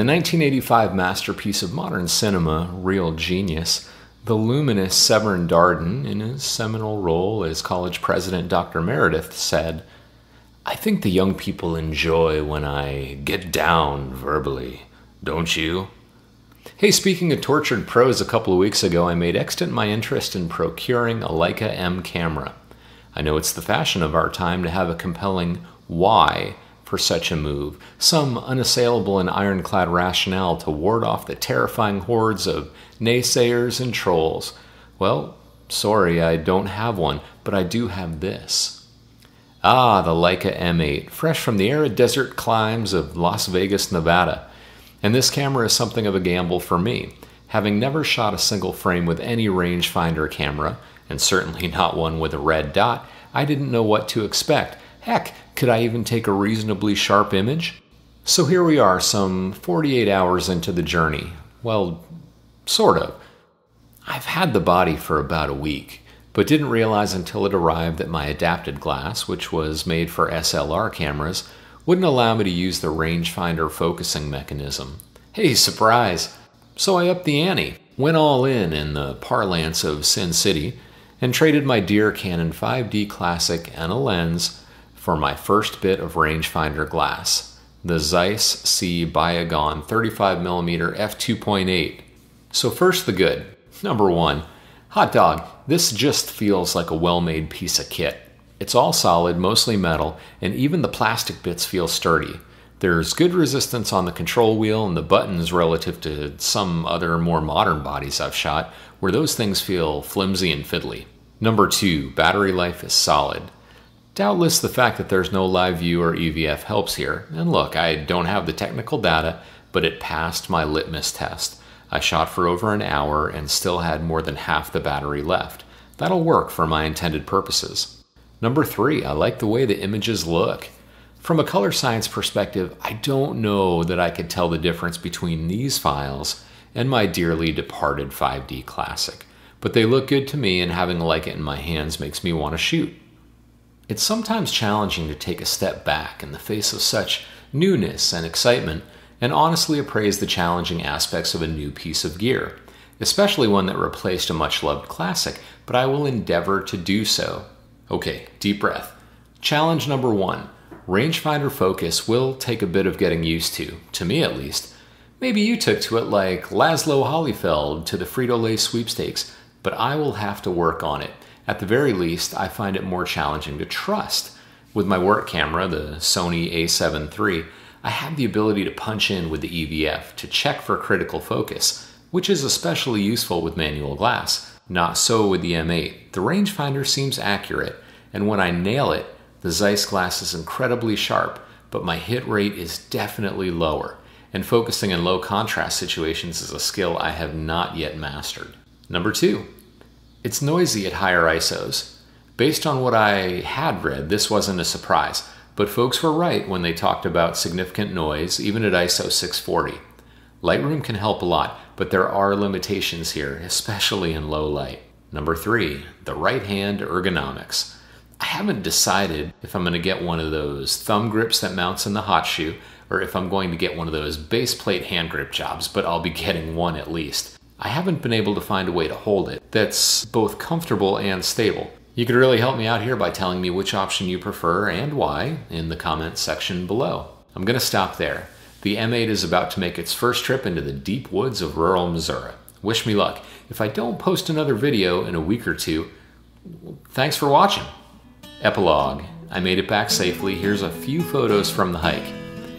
the 1985 masterpiece of modern cinema, Real Genius, the luminous Severn Darden, in his seminal role as college president Dr. Meredith, said, "I think the young people enjoy when I get down verbally, don't you?" Hey, speaking of tortured pros, a couple of weeks ago I made extant my interest in procuring a Leica M camera. I know it's the fashion of our time to have a compelling why for such a move, some unassailable and ironclad rationale to ward off the terrifying hordes of naysayers and trolls. Well, sorry, I don't have one, but I do have this. Ah, the Leica M8, fresh from the arid desert climes of Las Vegas, Nevada. And this camera is something of a gamble for me, having never shot a single frame with any rangefinder camera, and certainly not one with a red dot. I didn't know what to expect. Heck, could I even take a reasonably sharp image? So here we are, some 48 hours into the journey. Well, sort of. I've had the body for about a week, but didn't realize until it arrived that my adapted glass, which was made for SLR cameras, wouldn't allow me to use the rangefinder focusing mechanism. Hey, surprise! So I upped the ante, went all in the parlance of Sin City, and traded my dear Canon 5D Classic and a lens for my first bit of rangefinder glass, the Zeiss C Biogon 35mm f2.8. So first the good. Number one, hot dog, this just feels like a well-made piece of kit. It's all solid, mostly metal, and even the plastic bits feel sturdy. There's good resistance on the control wheel and the buttons relative to some other more modern bodies I've shot, where those things feel flimsy and fiddly. Number two, battery life is solid. Doubtless the fact that there's no live view or EVF helps here, and look, I don't have the technical data, but it passed my litmus test. I shot for over an hour and still had more than half the battery left. That'll work for my intended purposes. Number three, I like the way the images look. From a color science perspective, I don't know that I could tell the difference between these files and my dearly departed 5D Classic, but they look good to me, and having a Leica in my hands makes me want to shoot. It's sometimes challenging to take a step back in the face of such newness and excitement, and honestly appraise the challenging aspects of a new piece of gear, especially one that replaced a much-loved classic, but I will endeavor to do so. Okay, deep breath. Challenge number one, rangefinder focus will take a bit of getting used to me at least. Maybe you took to it like Laszlo Hollyfeld to the Frito-Lay sweepstakes, but I will have to work on it. At the very least, I find it more challenging to trust. With my work camera, the Sony A7 III, I have the ability to punch in with the EVF to check for critical focus, which is especially useful with manual glass. Not so with the M8. The rangefinder seems accurate, and when I nail it, the Zeiss glass is incredibly sharp, but my hit rate is definitely lower, and focusing in low contrast situations is a skill I have not yet mastered. Number two, it's noisy at higher ISOs. Based on what I had read, this wasn't a surprise. But folks were right when they talked about significant noise, even at ISO 640. Lightroom can help a lot, but there are limitations here, especially in low light. Number three, the right hand ergonomics. I haven't decided if I'm going to get one of those thumb grips that mounts in the hot shoe, or if I'm going to get one of those base plate hand grip jobs, but I'll be getting one at least. I haven't been able to find a way to hold it that's both comfortable and stable. You could really help me out here by telling me which option you prefer and why in the comments section below. I'm going to stop there. The M8 is about to make its first trip into the deep woods of rural Missouri. Wish me luck. If I don't post another video in a week or two, thanks for watching. Epilogue. I made it back safely. Here's a few photos from the hike.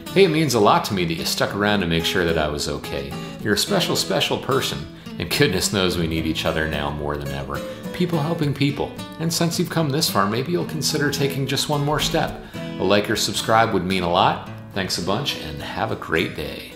Hey, it means a lot to me that you stuck around to make sure that I was okay. You're a special, special person, and goodness knows we need each other now more than ever. People helping people. And since you've come this far, maybe you'll consider taking just one more step. A like or subscribe would mean a lot. Thanks a bunch, and have a great day.